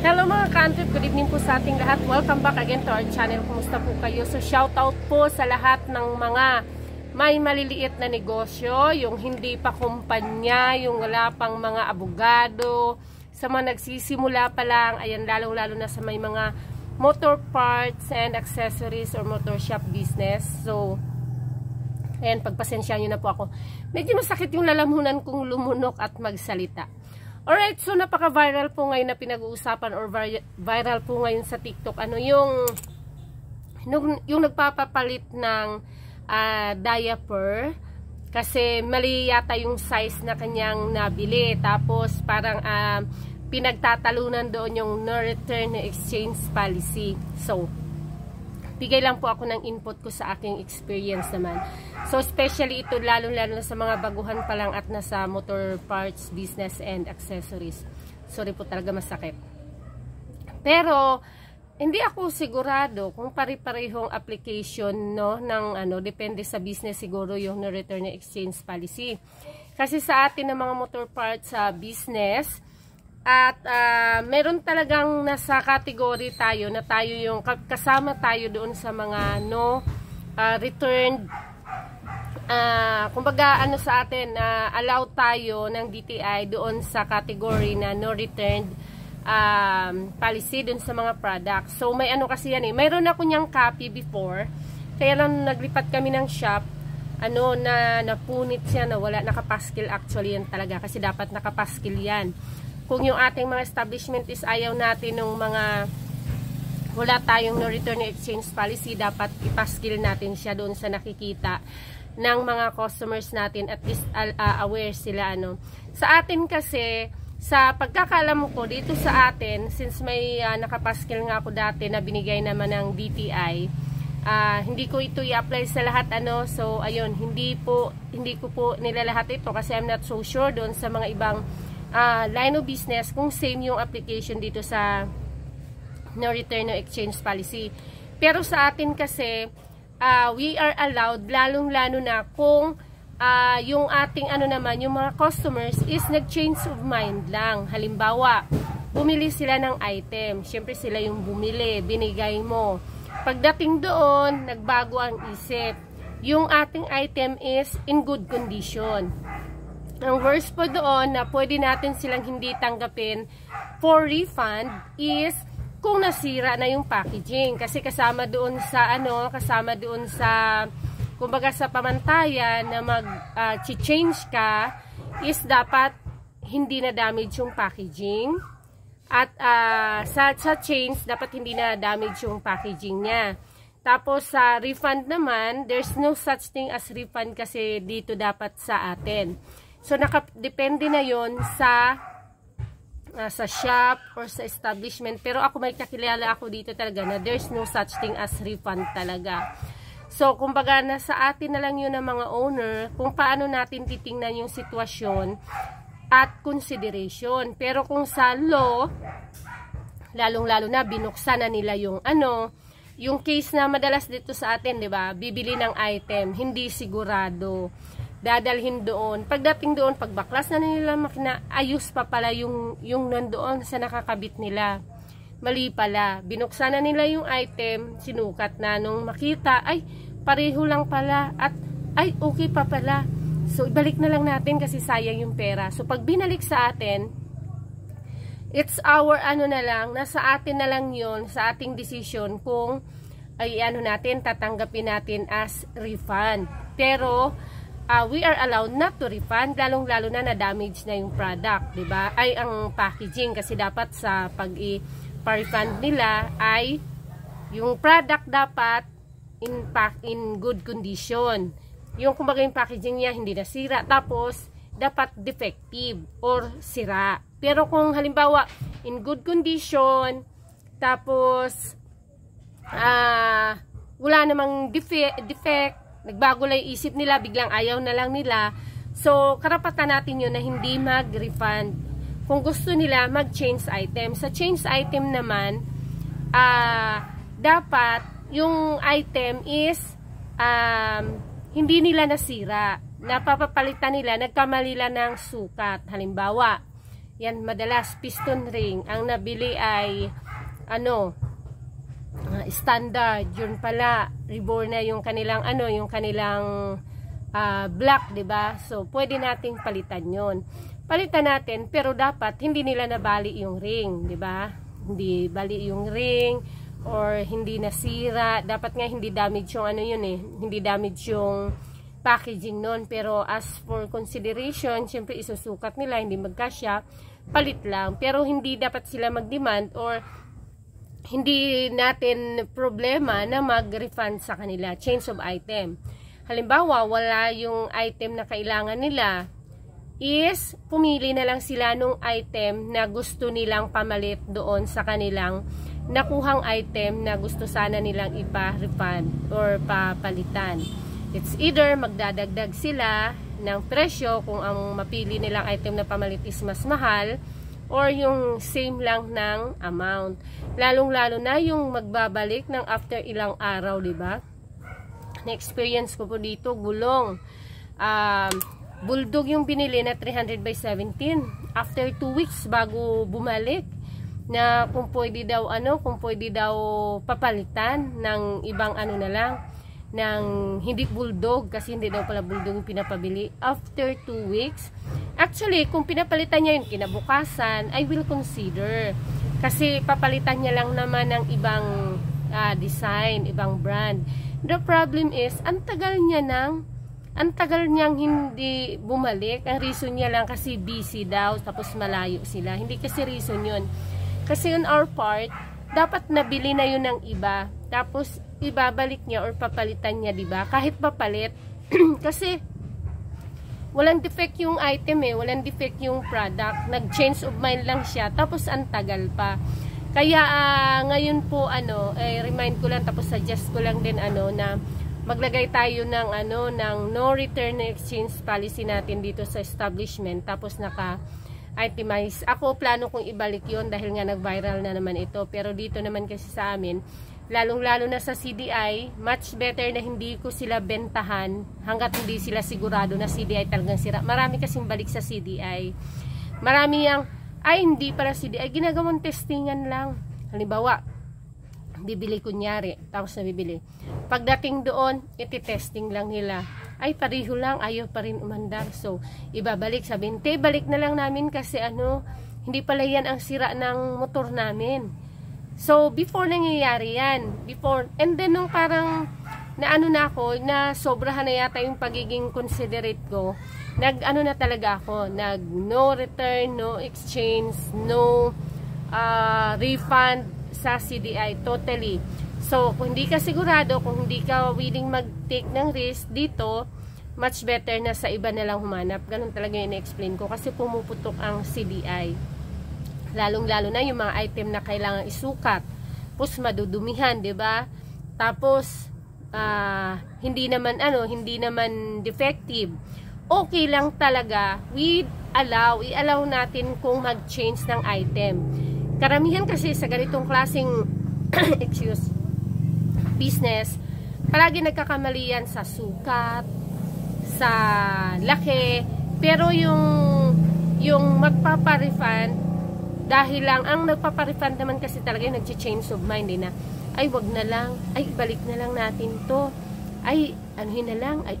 Hello mga ka-antrip, good evening po sa ating lahat. Welcome back again to our channel. Kumusta po kayo? So shout out po sa lahat ng mga may maliliit na negosyo, yung hindi pa kumpanya, yung wala pang mga abogado, sa mga nagsisimula pa lang, ayan, lalo na sa may mga motor parts and accessories or motor shop business. So ayan, pagpasensya nyo na po ako. Medyo masakit yung lalamunan kung lumunok at magsalita. Alright, so napaka-viral po ngayon na pinag-uusapan or viral po ngayon sa TikTok. Ano yung nagpapapalit ng diaper kasi mali yata yung size na kanyang nabili. Tapos parang pinagtatalunan doon yung no return exchange policy. So, bigay lang po ako ng input ko sa aking experience naman. So, especially ito, lalo-lalo na sa mga baguhan pa lang at nasa motor parts, business, and accessories. Sorry po, talaga masakit. Pero, hindi ako sigurado kung pare-parehong application, no, ng, ano, depende sa business siguro yung return exchange policy. Kasi sa atin ng mga motor parts sa business, at meron talagang nasa category tayo na tayo yung kasama tayo doon sa mga no return kumbaga ano sa atin na allow tayo ng DTI doon sa category na no return policy doon sa mga products. So may ano kasi yan eh, mayroon ako niyang copy before, kaya lang naglipat kami ng shop, ano na napunit siya na wala, nakapaskil actually yan talaga kasi dapat nakapaskil yan. Kung yung ating mga establishment is ayaw natin ng mga wala tayong no return exchange policy, dapat ipaskil natin siya doon sa nakikita ng mga customers natin, at least aware sila, ano. Sa atin kasi, sa pagkakaalam ko dito sa atin, since may nakapaskil nga ako dati na binigay naman ng DTI, hindi ko ito i-apply sa lahat, ano. So ayun, hindi ko po nila lahat ito kasi I'm not so sure doon sa mga ibang line of business kung same yung application dito sa no return no exchange policy. Pero sa atin kasi we are allowed, lalong-lalo na kung yung ating ano naman, yung mga customers is nag-change of mind lang. Halimbawa, bumili sila ng item, syempre sila yung bumili, binigay mo. Pagdating doon, nagbago ang isip. Yung ating item is in good condition. Ang worst po doon na pwede natin silang hindi tanggapin for refund is kung nasira na yung packaging. Kasi kasama doon sa ano, kasama doon sa kumbaga sa pamantayan na mag-change ka is dapat hindi na damage yung packaging. At sa change, dapat hindi na damage yung packaging niya. Tapos sa refund naman, there's no such thing as refund kasi dito dapat sa atin. So nakadepende na yon sa shop or sa establishment. Pero ako, may kakilala ako dito talaga na there's no such thing as refund talaga. So kumbaga na sa atin na lang yun ng mga owner kung paano natin titingnan yung sitwasyon at consideration. Pero kung sa law, lalong-lalo na binuksan na nila yung ano, yung case na madalas dito sa atin, 'di ba? Bibili ng item, hindi sigurado, dadalhin doon. Pagdating doon, pagbaklas na nila makina, ayos pa pala yung nandoon sa nakakabit nila. Mali pala. Binuksan na nila yung item, sinukat na, nung makita, ay pareho lang pala at ay okay pa pala. So, ibalik na lang natin kasi sayang yung pera. So, pag binalik sa atin, it's our ano na lang, nasa atin na lang yun, sa ating decision kung ay ano natin, tatanggapin natin as refund. Pero, we are allowed not to refund, lalong-lalo na na-damage na yung product, diba? Ay, ang packaging, kasi dapat sa pag-i-refund nila ay yung product dapat in good condition. Yung kumbaga yung packaging niya hindi nasira, tapos dapat defective or sira. Pero kung halimbawa in good condition, tapos wala namang defect, nagbago lang yung isip nila, biglang ayaw na lang nila, so karapatan natin yun na hindi mag-refund. Kung gusto nila mag-change item, sa change item naman dapat yung item is hindi nila nasira, napapapalitan nila, nagkamali lang ng sukat. Halimbawa, Yan, madalas piston ring. Ang nabili ay ano, standard. Yun pala, reborn na yung kanilang ano, yung kanilang black, 'di ba? So pwede nating palitan 'yon. Palitan natin, pero dapat hindi nila nabali yung ring, 'di ba? Hindi bali yung ring or hindi nasira. Dapat nga hindi damage yung ano yun eh. Hindi damage yung packaging nun. Pero as for consideration, syempre isusukat nila, hindi magkasya, palit lang. Pero hindi dapat sila mag-demand or hindi natin problema na mag-refund sa kanila. Change of item. Halimbawa, wala yung item na kailangan nila, is pumili na lang sila nung item na gusto nilang pamalit doon sa kanilang nakuhang item na gusto sana nilang ipa-refund or papalitan. It's either magdadagdag sila ng presyo kung ang mapili nilang item na pamalit is mas mahal, or yung same lang ng amount. Lalong-lalo na yung magbabalik ng after ilang araw, diba? Na-experience ko po dito, gulong. Bulldog yung binili na 300/17. After 2 weeks bago bumalik na kung pwede daw ano, kung pwede daw papalitan ng ibang ano na lang, ng hindi bulldog, kasi hindi daw pala bulldog yung pinapabili. After 2 weeks, actually kung pinapalitan niya yung kinabukasan, I will consider. Kasi papalitan niya lang naman ng ibang design, ibang brand. The problem is, ang tagal niyang hindi bumalik. Ang reason niya lang kasi busy daw, tapos malayo sila. Hindi kasi reason yun. Kasi on our part, dapat nabili na yun ng iba. Tapos, ibabalik niya or papalitan niya, diba? Kahit papalit. Kasi, walang defect yung item eh. Walang defect yung product. Nag-change of mind lang siya. Tapos, ang tagal pa. Kaya, ngayon po, ano, remind ko lang, tapos suggest ko lang din, ano, na maglagay tayo ng ano, ng no return exchange policy natin dito sa establishment, tapos naka-itemize. Ako, plano kong ibalik yon dahil nga nag-viral na naman ito, pero dito naman kasi sa amin, lalong-lalo na sa CDI, much better na hindi ko sila bentahan hanggat hindi sila sigurado na CDI talagang sira. Marami kasing balik sa CDI. Marami yang ay hindi para CDI, ginagawang testingan lang. Halimbawa, bibili kunyari, tapos na bibili, pagdating doon, iti-testing lang nila, ay pareho lang, ayaw pa rin umandar, so ibabalik, sabihin, te, balik na lang namin kasi ano, hindi pala yan ang sira ng motor namin. So before nangyayari yan, before, and then nung parang naano na ako, na sobrahan na yata yung pagiging considerate ko, nag-ano na talaga ako, nag no return, no exchange, no refund sa CDI, totally. So, kung hindi ka sigurado, kung hindi ka willing mag-take ng risk dito, much better na sa iba na lang humanap. Ganun talaga yung ina-explain ko, kasi pumuputok ang CDI. Lalong-lalo na yung mga item na kailangan isukat. Tapos, madudumihan, 'di ba? Tapos, hindi naman ano, hindi naman defective. Okay lang talaga, we allow, i-allow natin kung mag-change ng item. Karamihan kasi sa ganitong klaseng excuse business, palagi nagkakamali yan sa sukat, sa laki, pero yung magpaparefund, dahil lang ang nagpaparefund naman kasi talaga yung nagche-change of mind din na, ay wag na lang, ay balik na lang natin to, ay anuhin na lang, ay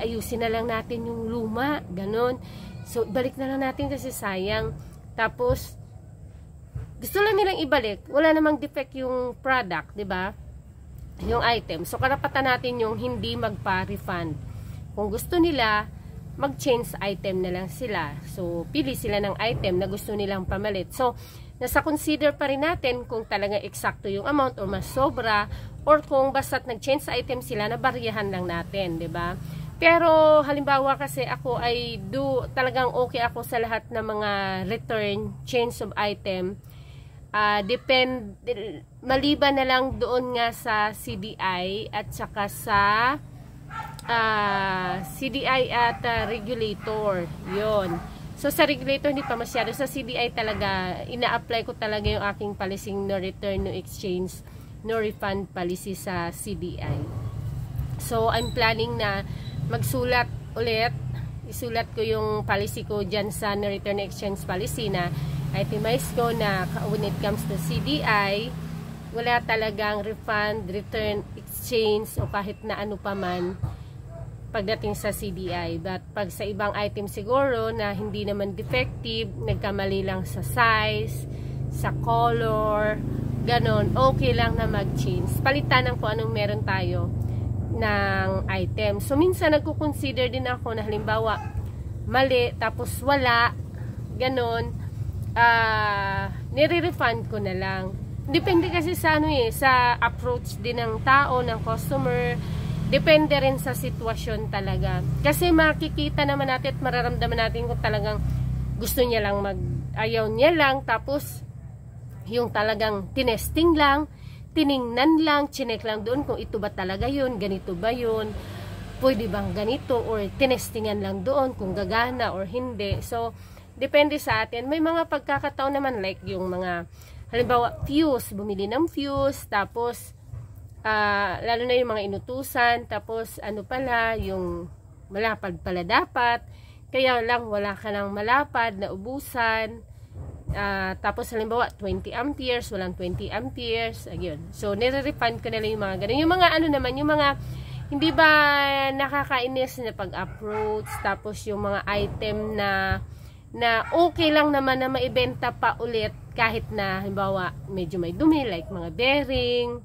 ayusin na lang natin yung luma, ganun. So balik na lang natin kasi sayang. Tapos gusto lang nilang ibalik, wala namang defect yung product, 'di ba? Yung item. So karapatan natin yung hindi magpa-refund. Kung gusto nila, mag-change item na lang sila. So pili sila ng item na gusto nilang pamalit. So nasa consider pa rin natin kung talaga eksakto yung amount o mas sobra, or kung basta't nag-change item sila, na baryahan lang natin, 'di ba? Pero halimbawa kasi ako ay talagang okay ako sa lahat ng mga return, change of item. Depend, maliban na lang doon nga sa CDI at saka sa CDI at regulator, yun. So sa regulator hindi pa masyado, sa CDI talaga ina-apply ko talaga yung aking policy, no return, no exchange, no refund policy sa CDI. So I'm planning na magsulat ulit isulat ko yung policy ko dyan sa return exchange policy na itemize ko na when it comes to CDI, wala talagang refund, return exchange o kahit na ano paman pagdating sa CDI. But pag sa ibang item siguro na hindi naman defective, nagkamali lang sa size, sa color, ganon, okay lang na mag-change. Palitan ng kung anong meron tayo ng item. So, minsan nagko-consider din ako na halimbawa mali, tapos wala, ganun, nire-refund ko na lang. Depende kasi sa ano eh, sa approach din ng tao, ng customer, depende rin sa sitwasyon talaga. Kasi makikita naman natin at mararamdaman natin kung talagang gusto niya lang ayaw niya lang, tapos yung talagang tinesting lang, tiningnan lang, chinek lang doon kung ito ba talaga yun, ganito ba yun, pwede bang ganito, or tinestingan lang doon kung gagana or hindi. So, depende sa atin. May mga pagkakataon naman like yung mga, halimbawa, fuse, bumili ng fuse, tapos, lalo na yung mga inutusan, tapos ano pala, yung malapad pala dapat, kaya lang wala ka ng malapad, naubusan, tapos halimbawa 20 amperes walang 20 amperes ayun. So nire-refund ko na lang yung mga ganun, yung mga ano naman, yung mga hindi ba nakakainis na pag-approach, tapos yung mga item na okay lang naman na maibenta pa ulit kahit na halimbawa medyo may dumi like mga bearing,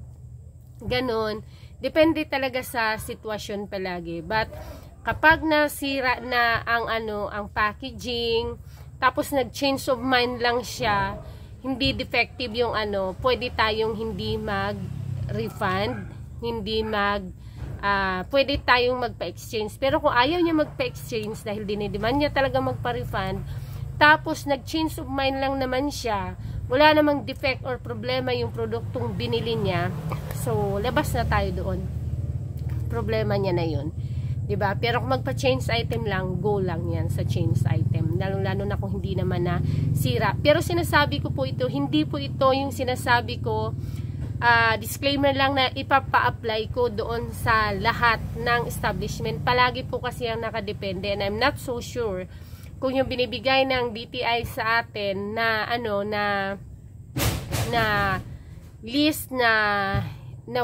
ganun, depende talaga sa sitwasyon palagi. But kapag nasira na ang packaging, tapos nag-change of mind lang siya, hindi defective yung pwede tayong hindi mag-refund, pwede tayong magpa-exchange. Pero kung ayaw niya magpa-exchange dahil dinidemand niya talaga magpa-refund, tapos nag-change of mind lang naman siya, wala namang defect or problema yung produktong binili niya, so labas na tayo doon. Problema niya na yun. Diba? Pero kung magpa-change item lang, go lang yan sa change item. Lalo-lalo na kung hindi naman na sira. Pero sinasabi ko po ito, hindi po ito yung sinasabi ko, disclaimer lang na ipapa-apply ko doon sa lahat ng establishment. Palagi po kasi ang nakadepende, and I'm not so sure kung yung binibigay ng DTI sa atin na list na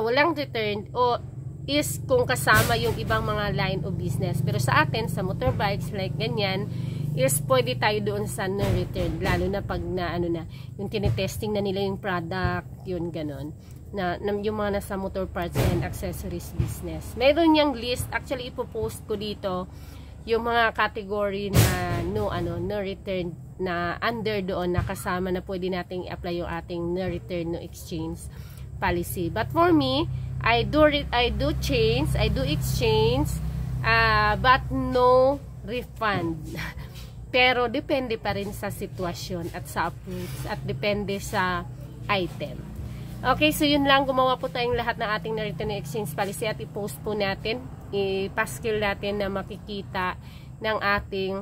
walang return o is kung kasama yung ibang mga line of business. Pero sa atin, sa motorbikes, like ganyan, is pwede tayo doon sa no-return. Lalo na pag yung tinetesting na nila yung product, yun ganon. Yung mga nasa motor parts and accessories business. Meron yung list, actually ipopost ko dito, yung mga category na no-return na under doon, na kasama na pwede nating i-apply yung ating no-return, no-exchange policy. But for me, I do change, I do exchange, but no refund. Pero depende pa rin sa sitwasyon at sa approach at depende sa item. Okay, so yun lang, gumawa po tayong lahat ng ating return exchange policy at i-post po natin, i-paskill natin na makikita ng ating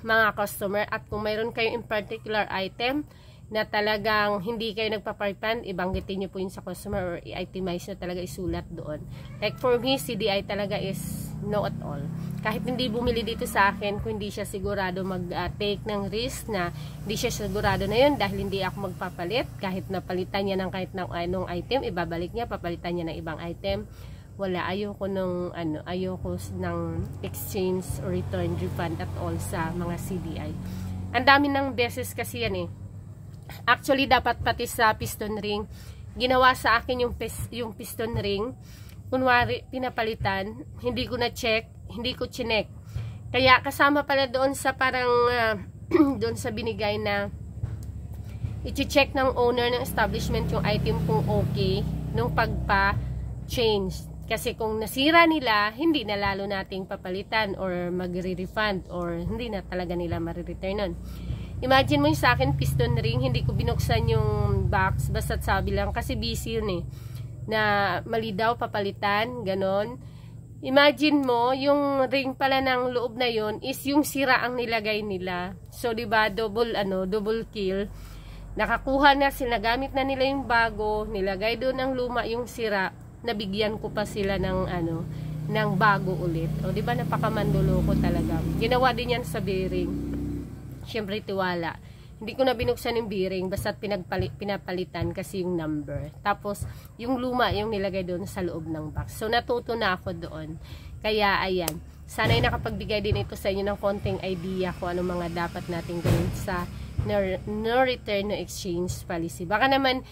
mga customer. At kung mayroon kayong in particular item na talagang hindi kayo nagpa-refund, ibanggitin nyo po yun sa customer or i-itemize nyo talaga, isulat doon. Like for me, CDI talaga is no at all. Kahit hindi bumili dito sa akin, kung hindi siya sigurado mag-take ng risk na hindi siya sigurado na yun dahil hindi ako magpapalit, kahit napalitan niya ng kahit ng anong item, ibabalik niya, papalitan niya ng ibang item. Wala, ayoko ng exchange or return refund at all sa mga CDI. Ang dami ng beses kasi yan eh. Actually, dapat pati sa piston ring, ginawa sa akin yung piston ring. Kunwari, pinapalitan, hindi ko na-check, hindi ko chinek. Kaya kasama pala doon sa parang, doon sa binigay na i-check ng owner ng establishment yung item kung okay nung pagpa-change. Kasi kung nasira nila, hindi na lalo nating papalitan or magre-refund or hindi na talaga nila marireturnan. Imagine mo yung sa akin, piston ring, hindi ko binuksan yung box, basta sabi lang, kasi busy yun eh, na mali daw, papalitan, ganon. Imagine mo, yung ring pala ng loob na yun, is yung sira ang nilagay nila. So, diba, double kill. Nakakuha na, sinagamit na nila yung bago, nilagay doon ang luma, yung sira, nabigyan ko pa sila ng ng bago ulit. O, diba, napakamanduloko talaga. Ginawa din yan sa bearing. Siyempre, tiwala. Hindi ko na binuksan yung bearing, basta pinapalitan kasi yung number. Tapos, yung luma, yung nilagay doon sa loob ng box. So, natuto na ako doon. Kaya, ayan. Sana'y nakapagbigay din ito sa inyo ng konting idea kung ano mga dapat natin gawin sa no return, no exchange policy. Baka naman,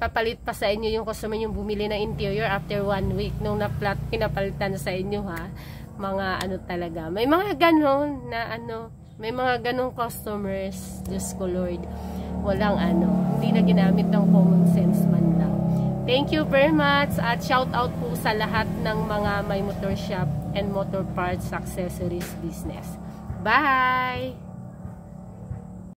papalit pa sa inyo yung customer yung bumili ng interior after 1 week nung pinapalitan sa inyo, ha. Mga talaga. May mga ganon na may mga ganong customers. Diyos ko Lord. Walang hindi na ginamit ng common sense man lang. Thank you very much at shout out po sa lahat ng mga may motor shop and motor parts accessories business. Bye!